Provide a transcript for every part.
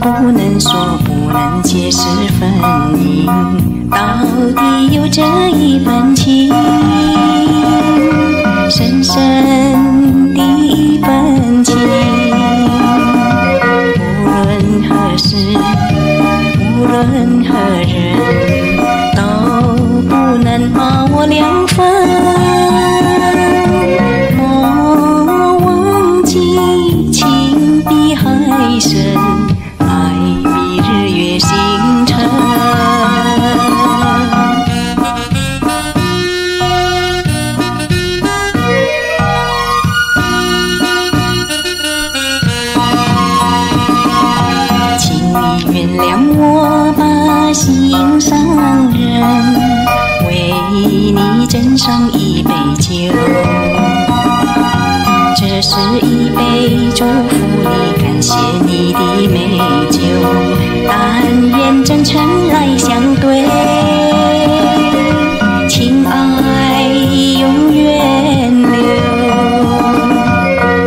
不能说，不能解释分明，到底有这一份情，深深的一份情，无论何时，无论何人，都不能把我两分。心上人，为你斟上一杯酒，这是一杯祝福你，感谢你的美酒，但愿真诚来相对，情爱永远留。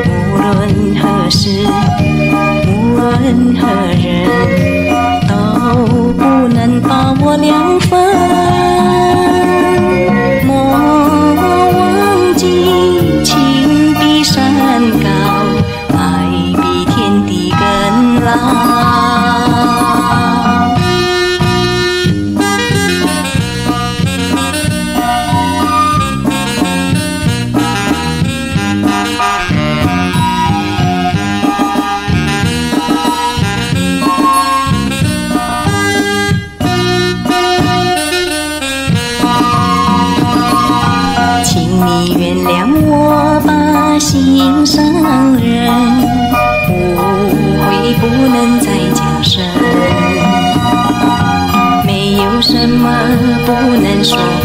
无论何时，无论何人，不能把我两分，莫忘记情比山高，爱比天地更老。你原谅我吧，心上人，误会不能再加深，没有什么不能说，